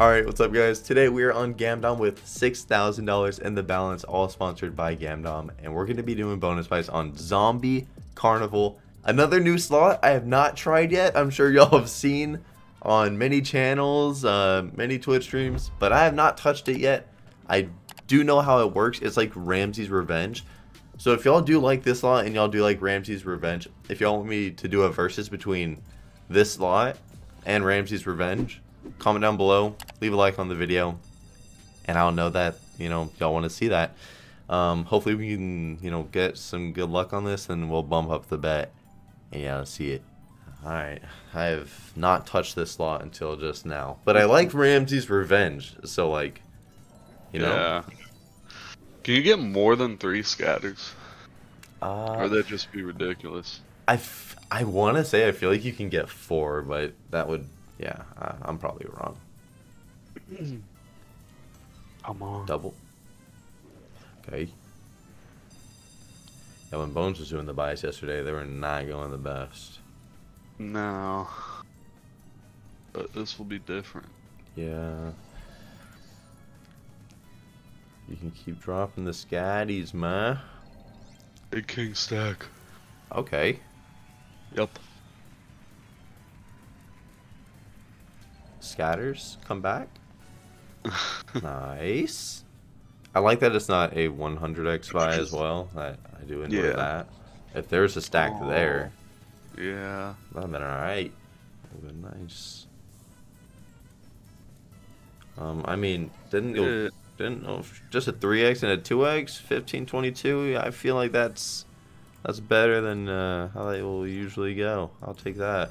Alright, what's up guys? Today we are on GamDom with $6,000 in the balance, all sponsored by GamDom, and we're going to be doing bonus buys on Zombie Carnival. Another new slot I have not tried yet. I'm sure y'all have seen on many channels, many Twitch streams, but I have not touched it yet. I do know how it works. It's like Ramsey's Revenge. So if y'all do like this slot and y'all do like Ramsey's Revenge, if y'all want me to do a versus between this slot and Ramsey's Revenge, comment down below, leave a like on the video, and I'll know that, you know, y'all want to see that. Hopefully we can, you know, get some good luck on this and we'll bump up the bet. And yeah, let's see it. Alright, I have not touched this slot until just now, but I like Ramsey's Revenge, so like, you know. Yeah. Can you get more than 3 scatters? Or that'd just be ridiculous. I want to say I feel like you can get 4, but that would... Yeah, I'm probably wrong. Come on. Double. Okay. Yeah, when Bones was doing the buys yesterday, they were not going the best. No. But this will be different. Yeah. You can keep dropping the scatties, man. Big king stack. Okay. Yep. Scatters come back. Nice. I like that it's not a 100x buy as well. I do enjoy that. If there's a stack there, yeah, that'd been all right. That'd been nice. I mean, didn't know just a 3x and a 2x, 1522. I feel like that's better than how they will usually go. I'll take that.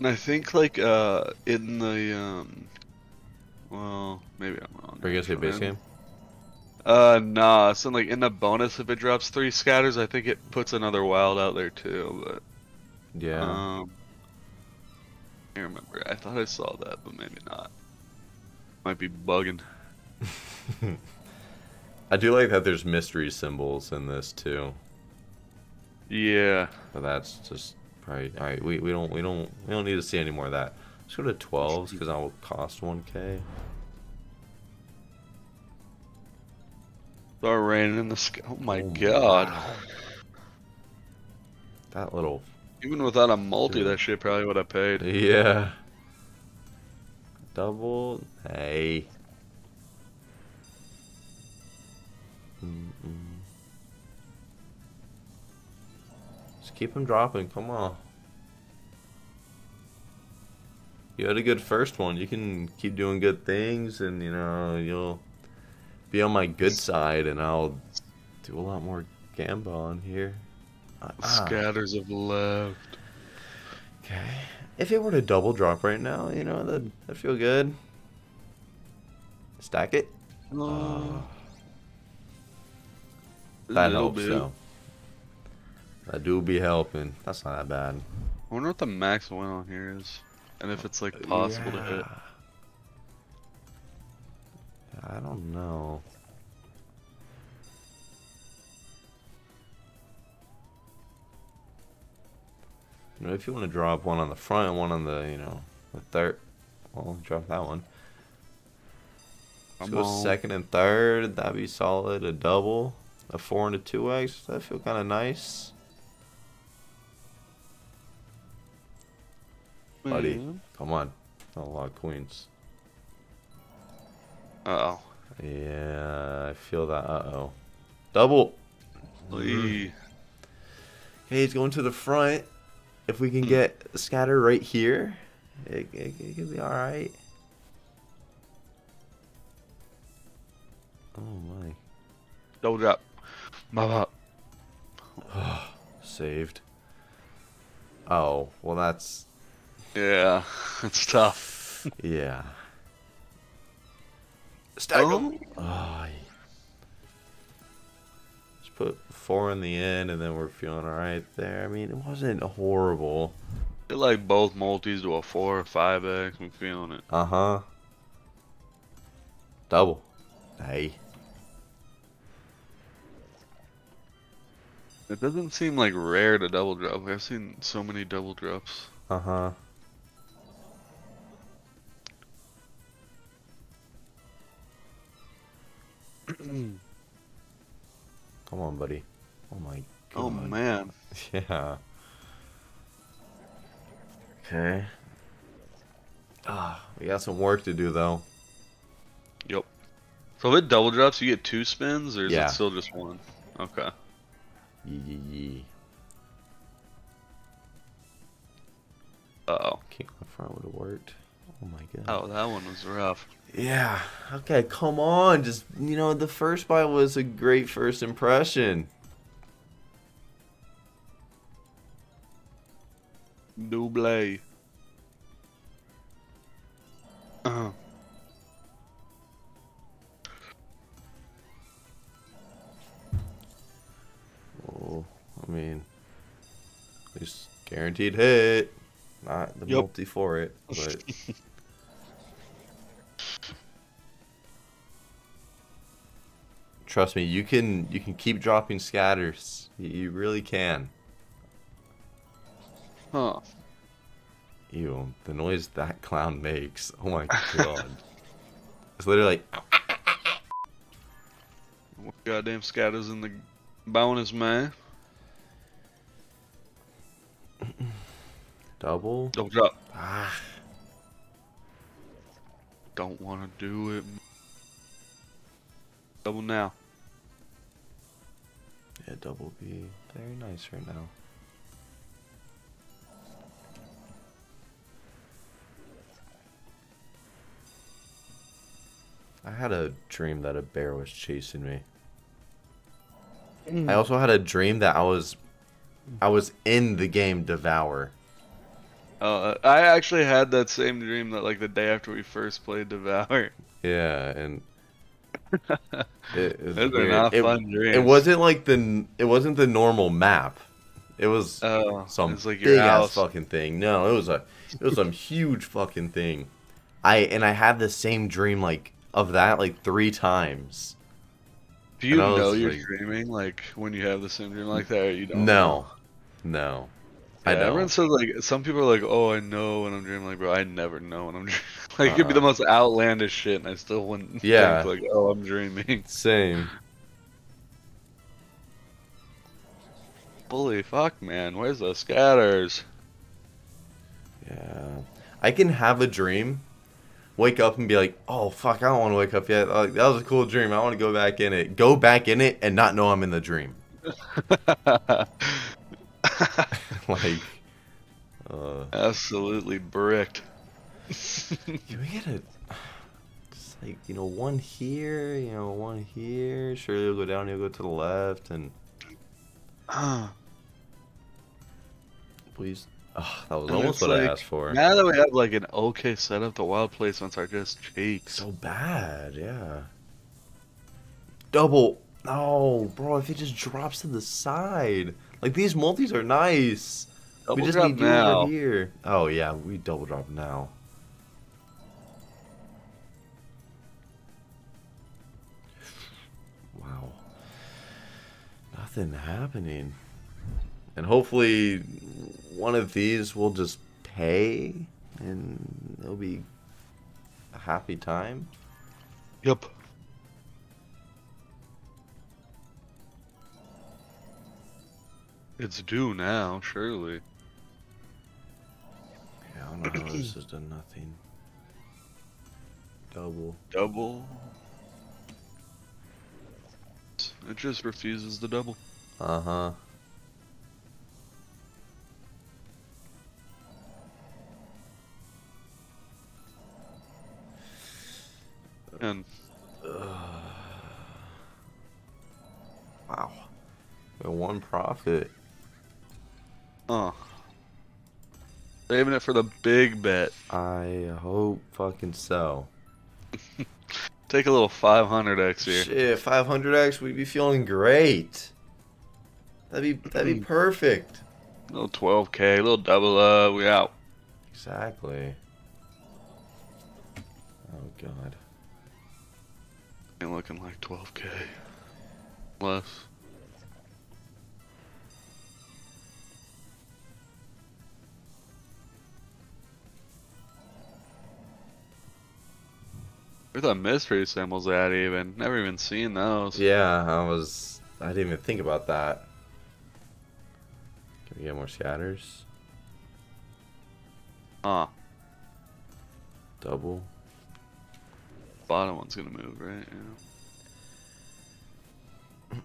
And I think, like, in the, well, maybe I'm wrong. Are you going to say base game? Nah, so, like, in the bonus, if it drops 3 scatters, I think it puts another wild out there, too, but... Yeah. I can't remember. I thought I saw that, but maybe not. Might be bugging. I do like that there's mystery symbols in this, too. Yeah. But that's just... All right, we don't need to see any more of that. Let's go to 12s because that will cost 1K. Start raining in the sky. Oh my god! Wow. That little. Even without a multi, that shit probably would have paid. Yeah. Double. Hey. Keep him dropping, come on. You had a good first one. You can keep doing good things and, you know, you'll be on my good side and I'll do a lot more gamble on here. Scatters have left. Okay. If it were to double drop right now, you know, that'd feel good. Stack it. That helps though. I do be helping. That's not that bad. I wonder what the max win on here is. And if it's like possible to hit. I don't know. You know, if you want to drop one on the front and one on the, you know, the third. Well, drop that one. Let's go second and third. That'd be solid. A double. A 4 and a 2x. That'd feel kind of nice. Buddy, come on. Not a lot of queens. Uh-oh. Yeah, I feel that uh-oh. Double! Hey, he's going to the front. If we can get scatter right here, it could be alright. Oh my. Double drop. Mama. Saved. Oh, well that's... Yeah, it's tough. Yeah. Stack them. Oh, yeah. Just put 4 in the end, and then we're feeling alright there. I mean, it wasn't horrible. It like both multis to a 4 or 5x. I'm feeling it. Uh huh. Double. Hey. It doesn't seem like rare to double drop. I've seen so many double drops. Uh huh. Come on, buddy. Oh my god. Oh man. Yeah. Okay. We got some work to do though. Yep. So if it double drops, you get 2 spins, or is it still just 1? Okay. Yee. Uh oh. Kick in the front would have worked. Oh my god. Oh, that one was rough. Yeah. Okay, come on. Just, you know, the first bite was a great first impression. Double. Oh, I mean, it's guaranteed hit. Not the multi for it, but. Trust me, you can keep dropping scatters. You really can. Huh. Ew, the noise that clown makes. Oh my god. It's literally like. What goddamn scatters in the bonus, man? Double? Double drop. Ah. Don't want to do it. Double now. Yeah, double B. Very nice right now. I had a dream that a bear was chasing me. I also had a dream that I was in the game Devour. I actually had that same dream that like the day after we first played Devour. Yeah, and it was not a fun dream. It wasn't the normal map. It was some like big ass fucking thing. No, it was some huge fucking thing. I had the same dream like of that like 3 times. Do you know you're like, dreaming like when you have the same dream like that? Or you don't. No. Yeah, I know. Everyone says like some people are like, "Oh, I know when I'm dreaming." Like, bro, I never know when I'm dreaming. Like, it'd be the most outlandish shit, and I still wouldn't. Yeah. Think, like, oh, I'm dreaming. Same. Holy fuck, man! Where's the scatters? Yeah, I can have a dream. Wake up and be like, oh fuck, I don't want to wake up yet. Like, that was a cool dream. I want to go back in it. Go back in it and not know I'm in the dream. Like, absolutely bricked. Can we get a, just like, you know, one here, you know, one here. Surely he'll go down. He'll go to the left and. Please. Oh, that was almost what I asked for. Now that we have like an okay setup, the wild placements are just cheeks. So bad, yeah. Double. Oh, bro, if it just drops to the side. Like, these multis are nice. Double we just need to do it over here. Oh, yeah, we double drop now. Wow. Nothing happening. And hopefully one of these will just pay and it'll be a happy time. Yep. It's due now, surely. Yeah, I don't know how this has done nothing. Double. Double. It just refuses the double. Uh-huh. And wow, the one profit. Oh, saving it for the big bet. I hope fucking so. Take a little 500x here. Shit, 500x, we'd be feeling great. That'd be perfect. A little 12k, a little double. We out. Exactly. Oh god. Looking like 12k less. Where the mystery symbols at even? Never even seen those. Yeah, I didn't even think about that. Can we get more scatters? Double. Bottom one's gonna move, right? Yeah.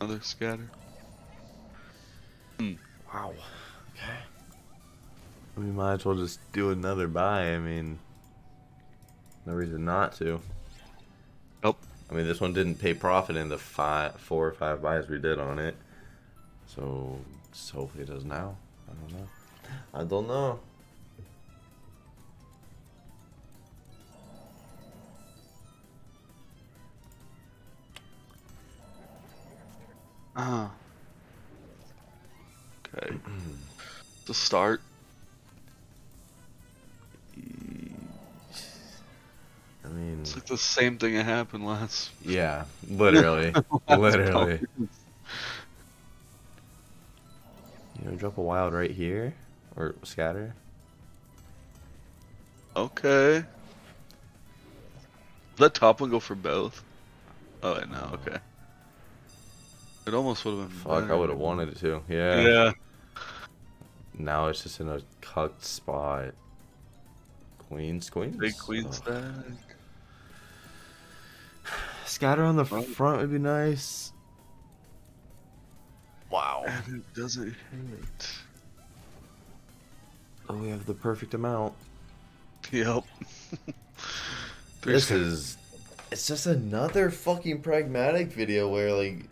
Another scatter. Wow. Okay. We might as well just do another buy. I mean, no reason not to. Nope. I mean, this one didn't pay profit in the four or five buys we did on it. So, just hopefully it does now. I don't know. Okay. To start. I mean, it's like the same thing that happened last. Yeah, literally, literally. You know, drop a wild right here or scatter. Okay. The top one go for both. Oh wait, no, okay. It almost would have been. Fuck, I would have wanted it to. Yeah. Yeah. Now it's just in a cucked spot. Queens. Big queen stack. Scatter on the front would be nice. Wow. And it doesn't hit. Oh, we have the perfect amount. Yep. This is. It's just another fucking pragmatic video where, like,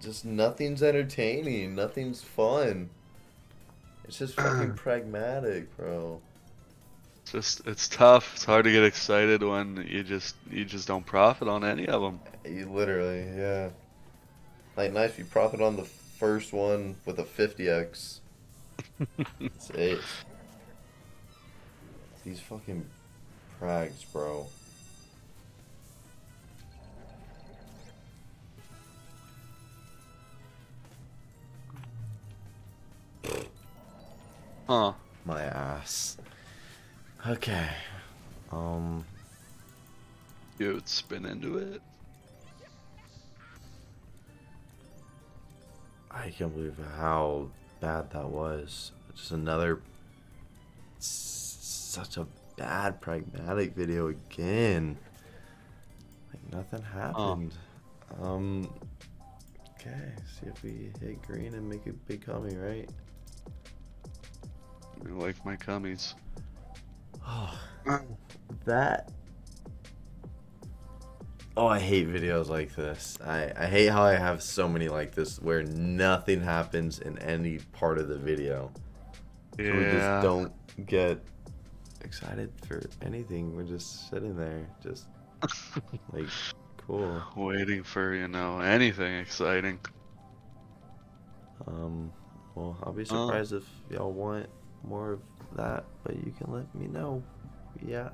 just nothing's entertaining, nothing's fun. It's just fucking pragmatic, bro. It's tough. It's hard to get excited when you just don't profit on any of them. You literally, yeah. Like, nice, you profit on the first one with a 50x. That's it. These fucking prags, bro. Huh. My ass. Okay. You would spin into it. I can't believe how bad that was. Just another such a bad pragmatic video again. Like nothing happened. Okay, see if we hit green and make a big commie, right? I like my cummies. Oh, that. Oh, I hate videos like this. I hate how I have so many like this where nothing happens in any part of the video. Yeah. So we just don't get excited for anything. We're just sitting there, just like cool, waiting for, you know, anything exciting. Well, I'll be surprised if y'all want more of that, but you can let me know. Yeah.